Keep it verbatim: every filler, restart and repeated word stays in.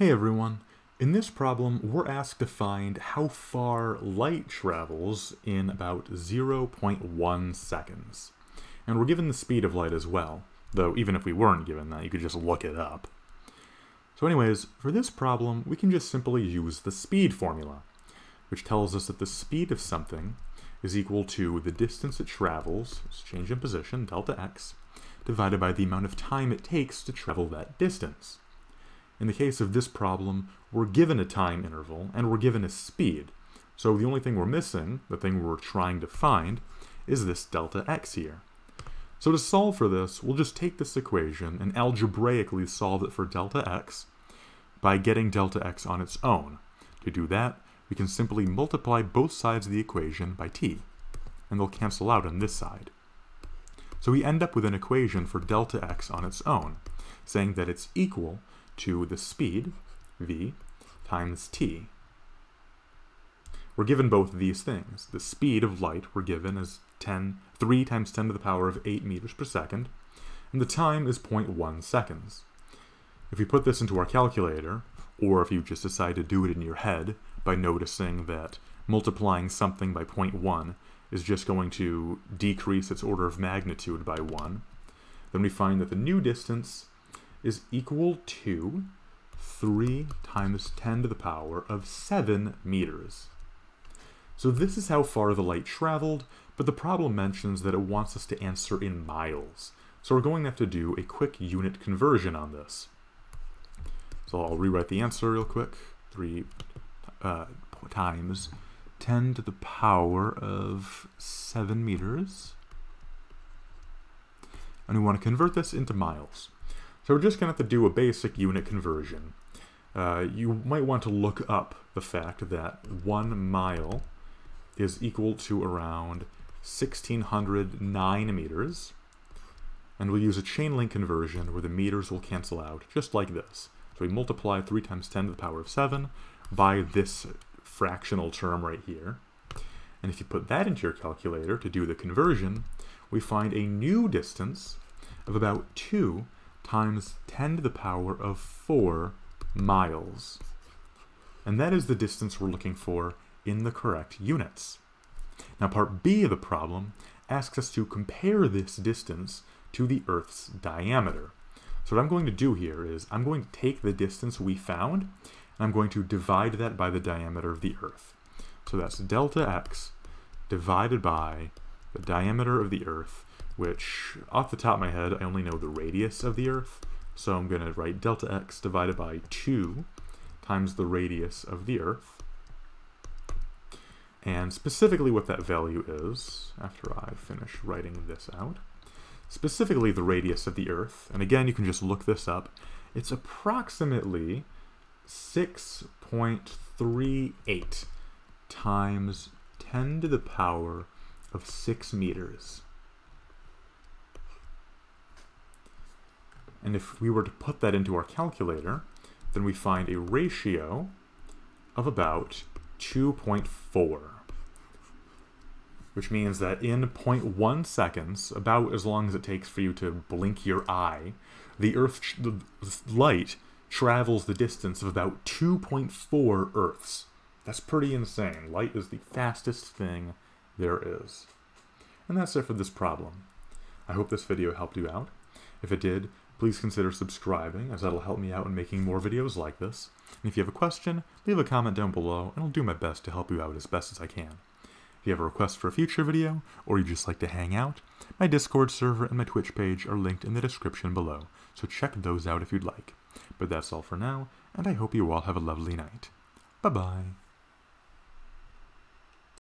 Hey everyone, in this problem we're asked to find how far light travels in about zero point one seconds. And we're given the speed of light as well, though even if we weren't given that you could just look it up. So anyways, for this problem we can just simply use the speed formula, which tells us that the speed of something is equal to the distance it travels, it's change in position, delta x, divided by the amount of time it takes to travel that distance. In the case of this problem, we're given a time interval and we're given a speed. So the only thing we're missing, the thing we're trying to find, is this delta x here. So to solve for this, we'll just take this equation and algebraically solve it for delta x by getting delta x on its own. To do that, we can simply multiply both sides of the equation by t, and they'll cancel out on this side. So we end up with an equation for delta x on its own, saying that it's equal to the speed, v, times t. We're given both of these things. The speed of light we're given is ten, three times ten to the power of eight meters per second, and the time is zero point one seconds. If we put this into our calculator, or if you just decide to do it in your head by noticing that multiplying something by zero point one is just going to decrease its order of magnitude by one, then we find that the new distance is equal to three times ten to the power of seven meters. So this is how far the light traveled, but the problem mentions that it wants us to answer in miles. So we're going to have to do a quick unit conversion on this. So I'll rewrite the answer real quick. three uh, times ten to the power of seven meters. And we want to convert this into miles. So we're just going to have to do a basic unit conversion. Uh, you might want to look up the fact that one mile is equal to around one thousand six hundred nine meters. And we'll use a chain link conversion where the meters will cancel out, just like this. So we multiply three times ten to the power of seven by this fractional term right here. And if you put that into your calculator to do the conversion, we find a new distance of about two times ten to the power of four miles. And that is the distance we're looking for in the correct units. Now part B of the problem asks us to compare this distance to the Earth's diameter. So what I'm going to do here is I'm going to take the distance we found and I'm going to divide that by the diameter of the Earth. So that's delta x divided by the diameter of the Earth, which, off the top of my head, I only know the radius of the Earth, so I'm going to write delta x divided by two times the radius of the Earth. And specifically what that value is, after I finish writing this out, specifically the radius of the Earth, and again you can just look this up, it's approximately six point three eight times ten to the power of six meters. And if we were to put that into our calculator, then we find a ratio of about two point four, which means that in zero point one seconds, about as long as it takes for you to blink your eye, the Earth the light travels the distance of about two point four Earths. That's pretty insane. Light is the fastest thing there is. And that's it for this problem. I hope this video helped you out. If it did, please consider subscribing, as that'll help me out in making more videos like this. And if you have a question, leave a comment down below, and I'll do my best to help you out as best as I can. If you have a request for a future video, or you just like to hang out, my Discord server and my Twitch page are linked in the description below, so check those out if you'd like. But that's all for now, and I hope you all have a lovely night. Bye-bye.